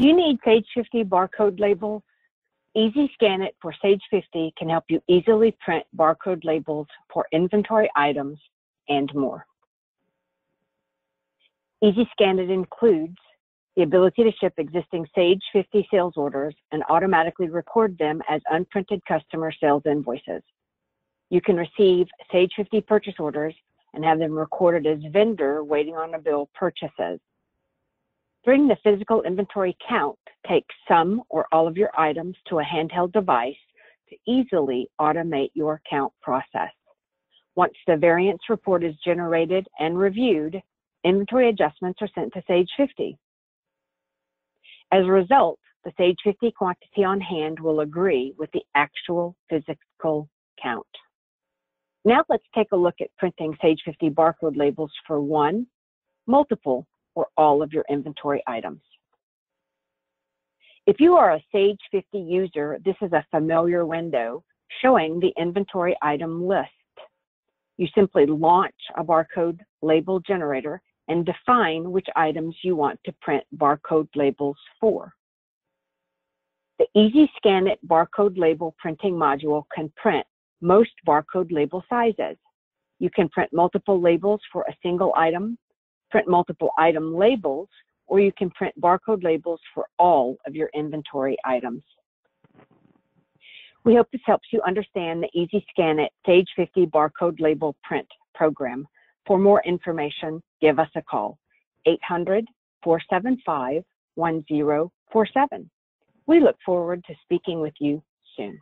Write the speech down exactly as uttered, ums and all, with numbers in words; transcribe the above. You need Sage fifty barcode labels? EzScanIt for Sage fifty can help you easily print barcode labels for inventory items and more. EzScanIt includes the ability to ship existing Sage fifty sales orders and automatically record them as unprinted customer sales invoices. You can receive Sage fifty purchase orders and have them recorded as vendor waiting on a bill purchases. During the physical inventory count, take some or all of your items to a handheld device to easily automate your count process. Once the variance report is generated and reviewed, inventory adjustments are sent to Sage fifty. As a result, the Sage fifty quantity on hand will agree with the actual physical count. Now let's take a look at printing Sage fifty barcode labels for one, multiple, or all of your inventory items. If you are a Sage fifty user, this is a familiar window showing the inventory item list. You simply launch a barcode label generator and define which items you want to print barcode labels for. The EzScanIt barcode label printing module can print most barcode label sizes. You can print multiple labels for a single item, print multiple item labels, or you can print barcode labels for all of your inventory items. We hope this helps you understand the EzScanIt Sage fifty barcode label print program. For more information, give us a call, eight hundred, four seven five, one zero four seven. We look forward to speaking with you soon.